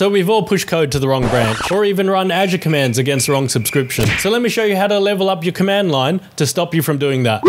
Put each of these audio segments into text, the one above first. So we've all pushed code to the wrong branch, or even run Azure commands against the wrong subscription. So let me show you how to level up your command line to stop you from doing that.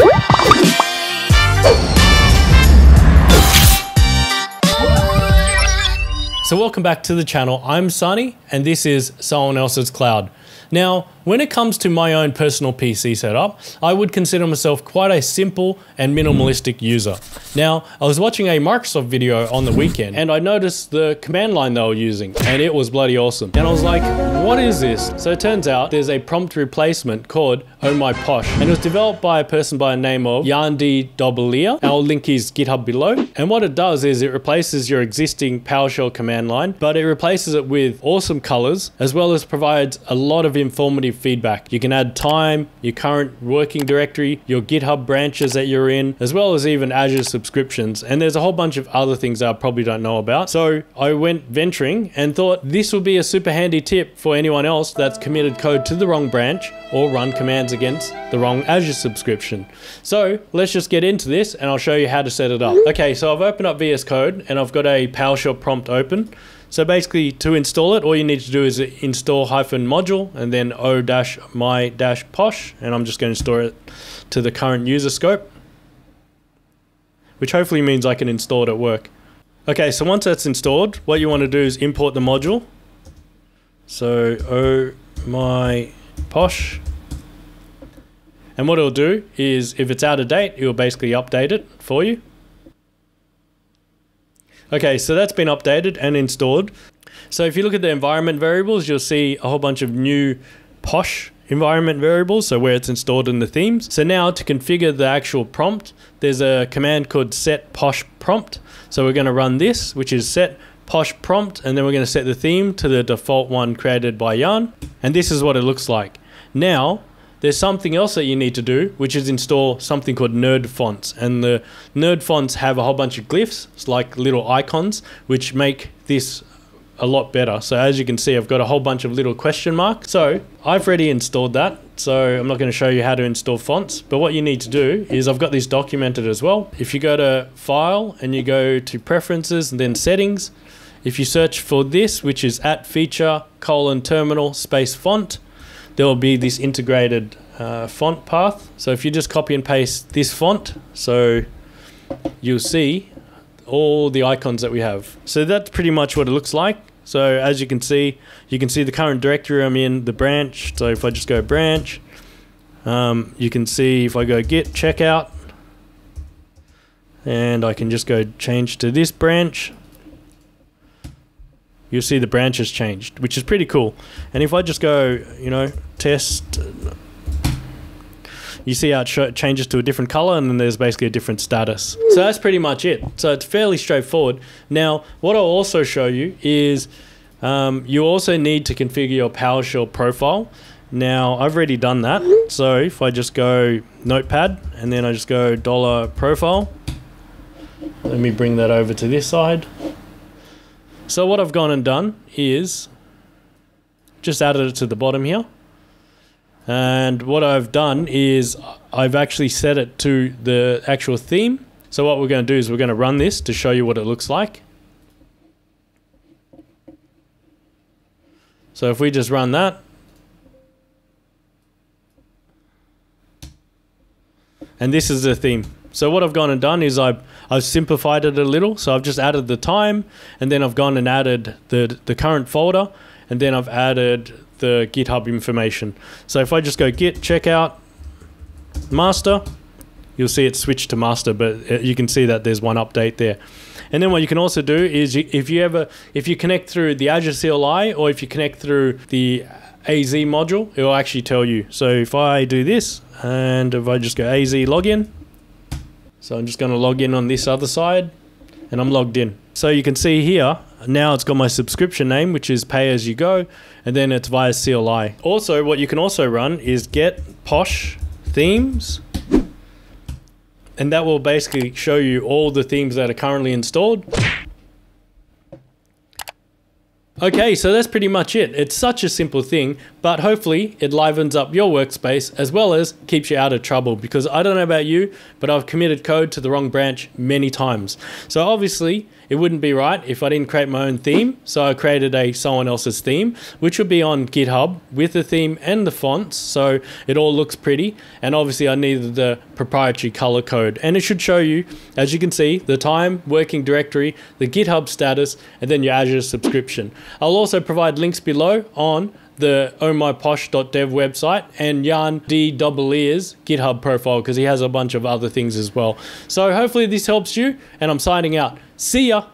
So welcome back to the channel. I'm Sunny, and this is Someone Else's Cloud. Now, when it comes to my own personal PC setup, I would consider myself quite a simple and minimalistic user. Now, I was watching a Microsoft video on the weekend, and I noticed the command line they were using, and it was bloody awesome. And I was like, what is this? So it turns out there's a prompt replacement called Oh My Posh, and it was developed by a person by the name of Jan De Dobbeleer. I'll link his GitHub below. And what it does is it replaces your existing PowerShell command line, but it replaces it with awesome colors, as well as provides a lot of informative feedback. You can add time, your current working directory, your GitHub branches that you're in, as well as even Azure subscriptions. And there's a whole bunch of other things that I probably don't know about. So I went venturing and thought this would be a super handy tip for anyone else that's committed code to the wrong branch or run commands against the wrong Azure subscription. So let's just get into this and I'll show you how to set it up. Okay, so I've opened up VS Code and I've got a PowerShell prompt open. So basically to install it, all you need to do is install -module and then o-my-posh, and I'm just going to store it to the current user scope, which hopefully means I can install it at work. Okay, so once that's installed, what you want to do is import the module. So oh-my-posh. And what it'll do is if it's out of date, it will basically update it for you. Okay, so that's been updated and installed. So if you look at the environment variables, you'll see a whole bunch of new Posh environment variables, so where it's installed in the themes. So now to configure the actual prompt, there's a command called set posh prompt. So we're gonna run this, which is set posh prompt, and then we're gonna set the theme to the default one created by Jan. And this is what it looks like. Now, there's something else that you need to do, which is install something called nerd fonts. And the nerd fonts have a whole bunch of glyphs, it's like little icons, which make this a lot better. So as you can see, I've got a whole bunch of little question marks. So I've already installed that. So I'm not going to show you how to install fonts, but what you need to do is I've got this documented as well. If you go to File and you go to Preferences and then Settings, if you search for this, which is @feature:\terminal\font, there will be this integrated font path. So if you just copy and paste this font, so you'll see all the icons that we have. So that's pretty much what it looks like. So as you can see the current directory I'm in, the branch. So if I just go branch, you can see if I go git checkout, and I can just go change to this branch. You'll see the branch has changed, which is pretty cool. And if I just go, you know, test, you see how it changes to a different color, and then there's basically a different status. So that's pretty much it. So it's fairly straightforward. Now, what I'll also show you is you also need to configure your PowerShell profile. Now, I've already done that. So if I just go Notepad, and then I just go $profile. Let me bring that over to this side. So what I've gone and done is just added it to the bottom here. And what I've done is I've actually set it to the actual theme. So what we're going to do is we're going to run this to show you what it looks like. So if we just run that, and this is the theme. So what I've gone and done is I've simplified it a little. So I've just added the time, and then I've gone and added the current folder, and then I've added the GitHub information. So if I just go git checkout master, you'll see it switched to master, but you can see that there's one update there. And then what you can also do is if you connect through the Azure CLI, or if you connect through the AZ module, it will actually tell you. So if I do this, and if I just go AZ login, so I'm just going to log in on this other side, and I'm logged in. So you can see here, now it's got my subscription name, which is pay as you go, and then it's via CLI. Also, what you can also run is get posh themes, and that will basically show you all the themes that are currently installed. Okay, so that's pretty much it. It's such a simple thing, but hopefully it livens up your workspace as well as keeps you out of trouble, because I don't know about you, but I've committed code to the wrong branch many times. So obviously it wouldn't be right if I didn't create my own theme. So I created a someone else's theme, which would be on GitHub with the theme and the fonts. So it all looks pretty. And obviously I needed the proprietary color code, and it should show you, as you can see, the time, working directory, the GitHub status, and then your Azure subscription. I'll also provide links below on the ohmyposh.dev website and Jan De Dobbeleer's GitHub profile, because he has a bunch of other things as well. So hopefully this helps you, and I'm signing out. See ya.